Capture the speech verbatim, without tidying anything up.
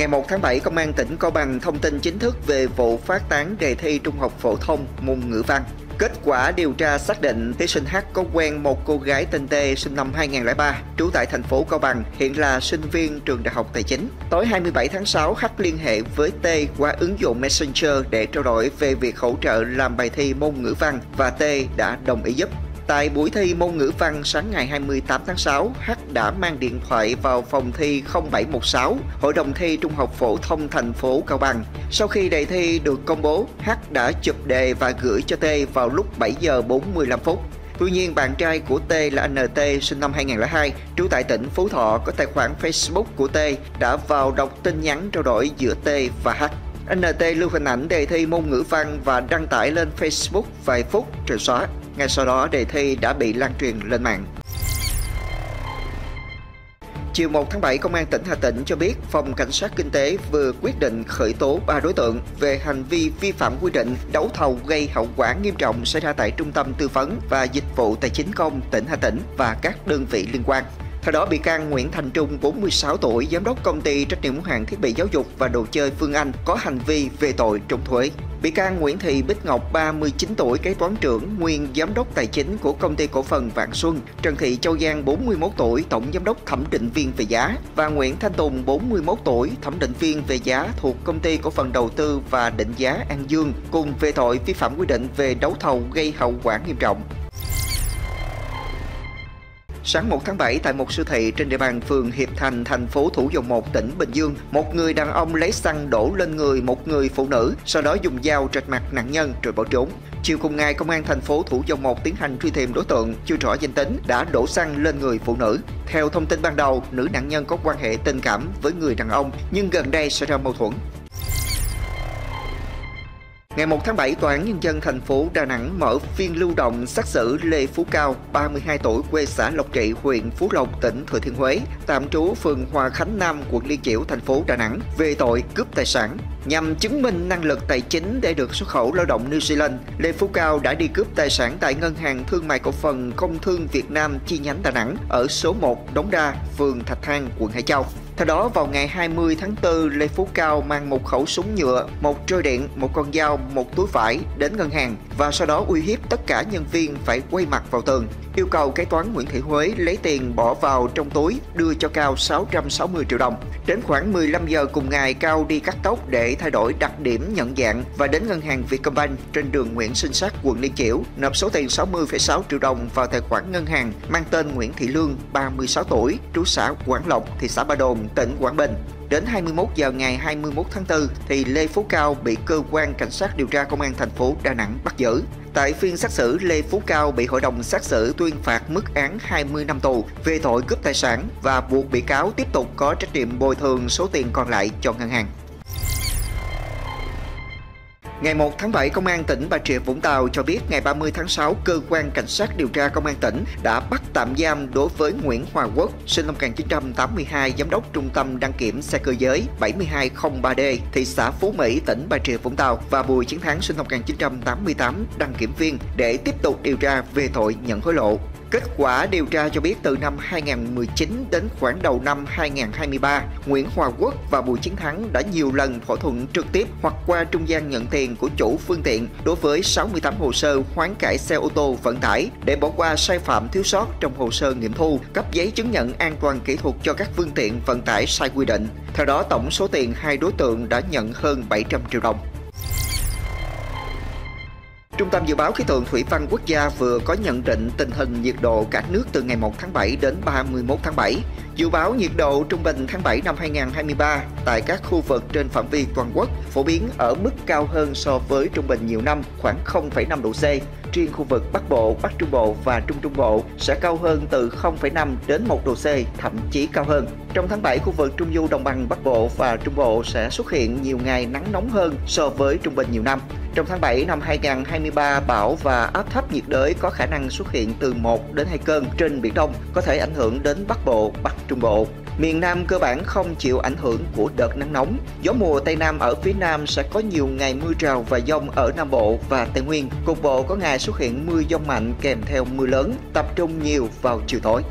ngày một tháng bảy, Công an tỉnh Cao Bằng thông tin chính thức về vụ phát tán đề thi trung học phổ thông môn ngữ văn. Kết quả điều tra xác định thí sinh H có quen một cô gái tên T sinh năm hai nghìn không trăm lẻ ba, trú tại thành phố Cao Bằng, hiện là sinh viên trường Đại học Tài chính. Tối hai mươi bảy tháng sáu, H liên hệ với T qua ứng dụng Messenger để trao đổi về việc hỗ trợ làm bài thi môn ngữ văn và T đã đồng ý giúp. Tại buổi thi môn ngữ văn sáng ngày hai mươi tám tháng sáu, H đã mang điện thoại vào phòng thi không bảy một sáu, Hội đồng thi Trung học phổ thông thành phố Cao Bằng. Sau khi đề thi được công bố, H đã chụp đề và gửi cho T vào lúc bảy giờ bốn mươi lăm phút. Tuy nhiên, bạn trai của T là en tê sinh năm hai nghìn không trăm lẻ hai, trú tại tỉnh Phú Thọ có tài khoản Facebook của T đã vào đọc tin nhắn trao đổi giữa T và H. en tê lưu hình ảnh đề thi môn ngữ văn và đăng tải lên Facebook vài phút rồi xóa. Ngay sau đó, đề thi đã bị lan truyền lên mạng. Chiều một tháng bảy, Công an tỉnh Hà Tĩnh cho biết Phòng Cảnh sát Kinh tế vừa quyết định khởi tố ba đối tượng về hành vi vi phạm quy định đấu thầu gây hậu quả nghiêm trọng xảy ra tại Trung tâm Tư vấn và Dịch vụ Tài chính Công tỉnh Hà Tĩnh và các đơn vị liên quan. Theo đó, bị can Nguyễn Thành Trung, bốn mươi sáu tuổi, giám đốc Công ty trách nhiệm hữu hạn thiết bị giáo dục và đồ chơi Phương Anh, có hành vi về tội trốn thuế. Bị can Nguyễn Thị Bích Ngọc, ba mươi chín tuổi, kế toán trưởng, nguyên giám đốc tài chính của Công ty cổ phần Vạn Xuân; Trần Thị Châu Giang, bốn mươi mốt tuổi, tổng giám đốc thẩm định viên về giá; và Nguyễn Thanh Tùng, bốn mươi mốt tuổi, thẩm định viên về giá thuộc Công ty cổ phần đầu tư và định giá An Dương, cùng về tội vi phạm quy định về đấu thầu gây hậu quả nghiêm trọng. Sáng một tháng bảy, tại một siêu thị trên địa bàn phường Hiệp Thành, thành phố Thủ Dầu Một, tỉnh Bình Dương, một người đàn ông lấy xăng đổ lên người một người phụ nữ, sau đó dùng dao rạch mặt nạn nhân rồi bỏ trốn. Chiều cùng ngày, Công an thành phố Thủ Dầu Một tiến hành truy tìm đối tượng chưa rõ danh tính đã đổ xăng lên người phụ nữ. Theo thông tin ban đầu, nữ nạn nhân có quan hệ tình cảm với người đàn ông nhưng gần đây xảy ra mâu thuẫn. Ngày một tháng bảy, Tòa án Nhân dân thành phố Đà Nẵng mở phiên lưu động xét xử Lê Phú Cao, ba mươi hai tuổi, quê xã Lộc Trị, huyện Phú Lộc, tỉnh Thừa Thiên Huế, tạm trú phường Hòa Khánh Nam, quận Liên Chiểu, thành phố Đà Nẵng, về tội cướp tài sản. Nhằm chứng minh năng lực tài chính để được xuất khẩu lao động New Zealand, Lê Phú Cao đã đi cướp tài sản tại Ngân hàng Thương mại Cổ phần Công Thương Việt Nam chi nhánh Đà Nẵng ở số một Đống Đa, phường Thạch Thang, quận Hải Châu. Theo đó, vào ngày hai mươi tháng tư, Lê Phú Cao mang một khẩu súng nhựa, một trôi điện, một con dao, một túi vải đến ngân hàng và sau đó uy hiếp tất cả nhân viên phải quay mặt vào tường. Yêu cầu kế toán Nguyễn Thị Huế lấy tiền bỏ vào trong túi, đưa cho Cao sáu trăm sáu mươi triệu đồng. Đến khoảng mười lăm giờ cùng ngày, Cao đi cắt tóc để thay đổi đặc điểm nhận dạng và đến ngân hàng Vietcombank trên đường Nguyễn Sinh Sắc, quận Liên Chiểu, nộp số tiền sáu mươi phẩy sáu triệu đồng vào tài khoản ngân hàng mang tên Nguyễn Thị Lương, ba mươi sáu tuổi, trú xã Quảng Lộc, thị xã Ba Đồn, tỉnh Quảng Bình. Đến hai mươi mốt giờ ngày hai mươi mốt tháng tư thì Lê Phú Cao bị cơ quan cảnh sát điều tra Công an thành phố Đà Nẵng bắt giữ. Tại phiên xét xử, Lê Phú Cao bị hội đồng xét xử tuyên phạt mức án hai mươi năm tù về tội cướp tài sản và buộc bị cáo tiếp tục có trách nhiệm bồi thường số tiền còn lại cho ngân hàng. Ngày một tháng bảy, Công an tỉnh Bà Rịa Vũng Tàu cho biết ngày ba mươi tháng sáu, Cơ quan Cảnh sát Điều tra Công an tỉnh đã bắt tạm giam đối với Nguyễn Hòa Quốc, sinh năm một nghìn chín trăm tám mươi hai, giám đốc Trung tâm đăng kiểm xe cơ giới bảy hai không ba D, thị xã Phú Mỹ, tỉnh Bà Rịa Vũng Tàu và Bùi Chiến Thắng, sinh năm một nghìn chín trăm tám mươi tám, đăng kiểm viên để tiếp tục điều tra về tội nhận hối lộ. Kết quả điều tra cho biết từ năm hai nghìn không trăm mười chín đến khoảng đầu năm hai nghìn không trăm hai mươi ba, Nguyễn Hòa Quốc và Bùi Chiến Thắng đã nhiều lần thỏa thuận trực tiếp hoặc qua trung gian nhận tiền của chủ phương tiện đối với sáu mươi tám hồ sơ hoán cải xe ô tô vận tải để bỏ qua sai phạm thiếu sót trong hồ sơ nghiệm thu, cấp giấy chứng nhận an toàn kỹ thuật cho các phương tiện vận tải sai quy định. Theo đó, tổng số tiền hai đối tượng đã nhận hơn bảy trăm triệu đồng. Trung tâm Dự báo Khí tượng Thủy văn Quốc gia vừa có nhận định tình hình nhiệt độ cả nước từ ngày một tháng bảy đến ba mươi mốt tháng bảy. Dự báo nhiệt độ trung bình tháng bảy năm hai nghìn không trăm hai mươi ba tại các khu vực trên phạm vi toàn quốc phổ biến ở mức cao hơn so với trung bình nhiều năm khoảng không phẩy năm độ C. Riêng khu vực Bắc Bộ, Bắc Trung Bộ và Trung Trung Bộ sẽ cao hơn từ không phẩy năm đến một độ C, thậm chí cao hơn. Trong tháng bảy, khu vực Trung Du đồng bằng Bắc Bộ và Trung Bộ sẽ xuất hiện nhiều ngày nắng nóng hơn so với trung bình nhiều năm. Trong tháng bảy năm hai nghìn không trăm hai mươi ba, bão và áp thấp nhiệt đới có khả năng xuất hiện từ một đến hai cơn trên Biển Đông, có thể ảnh hưởng đến Bắc Bộ, Bắc Trung Bộ. Miền Nam cơ bản không chịu ảnh hưởng của đợt nắng nóng. Gió mùa Tây Nam ở phía Nam sẽ có nhiều ngày mưa rào và dông ở Nam Bộ và Tây Nguyên. Cục bộ có ngày xuất hiện mưa dông mạnh kèm theo mưa lớn, tập trung nhiều vào chiều tối.